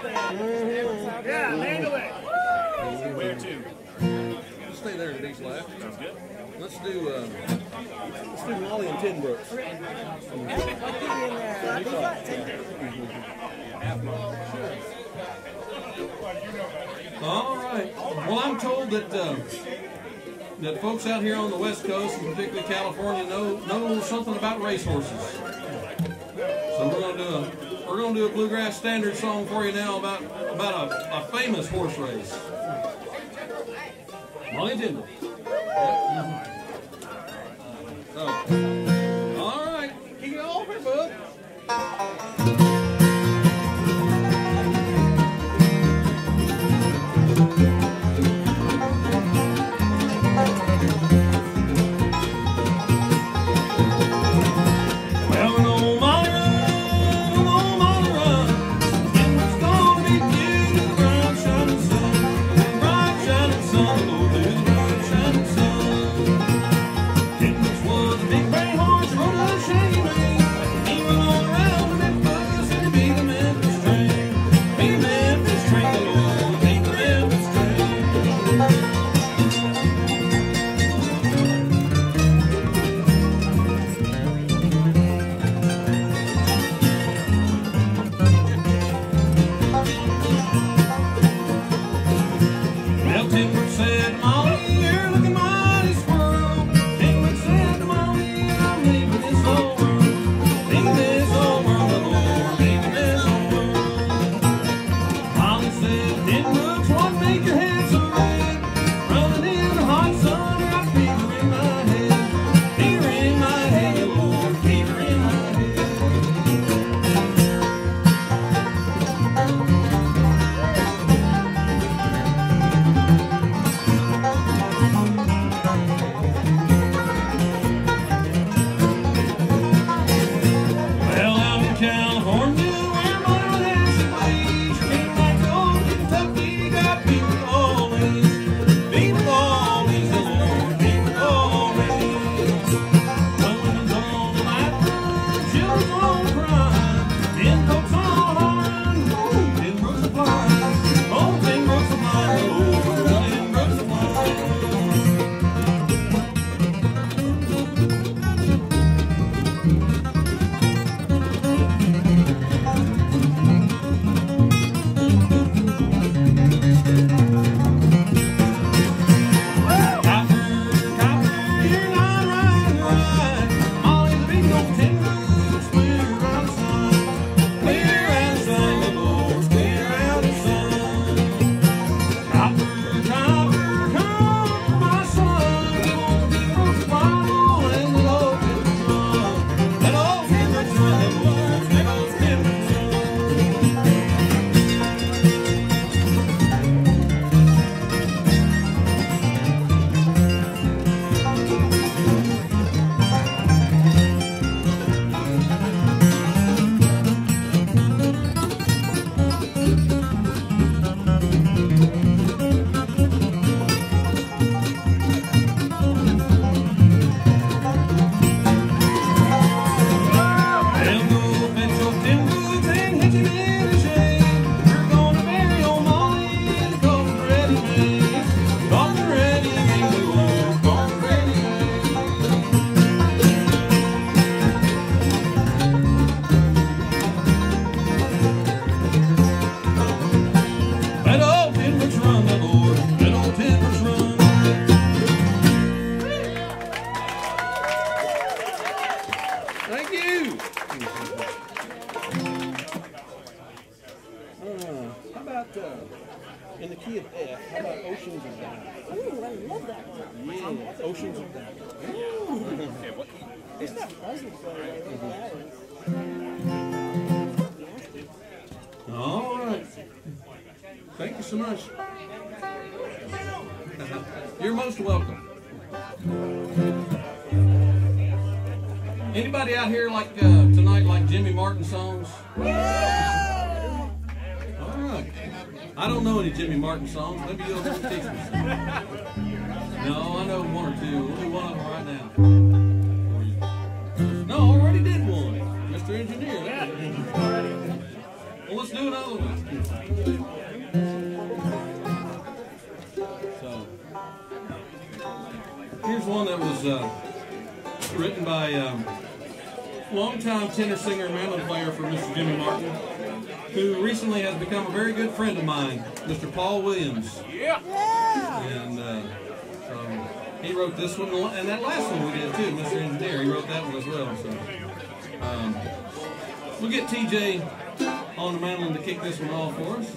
Mm-hmm. Yeah, handle it. Where to? Stay there to these left. Sounds good. Let's do Molly and Tenbrooks. All right. Well, I'm told that that folks out here on the West Coast, and particularly California, know something about racehorses. So we're gonna do a bluegrass standard song for you now about a famous horse race. Molly and Tenbrooks. Oh. All right, keep it open, bud. Well, no, Molly run, oh, Molly run, and it's gonna be you to the brown shining sun, the bright shining sun, go through the bright shining sun. In the key of F, how about Oceans of Diamonds? Ooh, I love that one. Yeah, Oceans of Diamonds. Ooh. Okay, what key? It's not buzzing for you. All right. Thank you so much. You're most welcome. Anybody out here like tonight like Jimmy Martin songs? I don't know any Jimmy Martin songs. Maybe you'll have to teach me some. No, I know one or two. We'll do one of them right now. No, I already did one. Mr. Engineer. Well, let's do another one. So, here's one that was written by longtime tenor singer and mandolin player for Mr. Jimmy Martin, who recently has become a very good friend of mine, Mr. Paul Williams. Yeah! And he wrote this one, and that last one we did too, Mr. Engineer, he wrote that one as well. So we'll get TJ on the mandolin to kick this one off for us.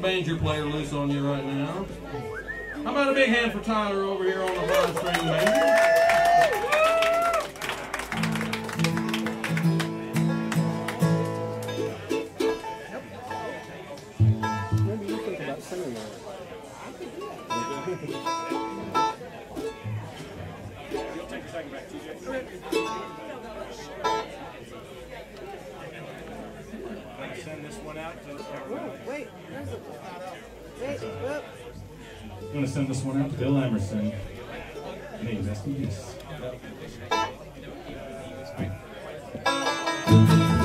Banjo player loose on you right now. How about a big hand for Tyler over here on the hard string banjo? What do you think about singing that? I could do that. You'll take a second back, TJ. Send this one out to everyone. Wait, there's a wait. I'm gonna send this one out to Bill Emerson. Name best in use.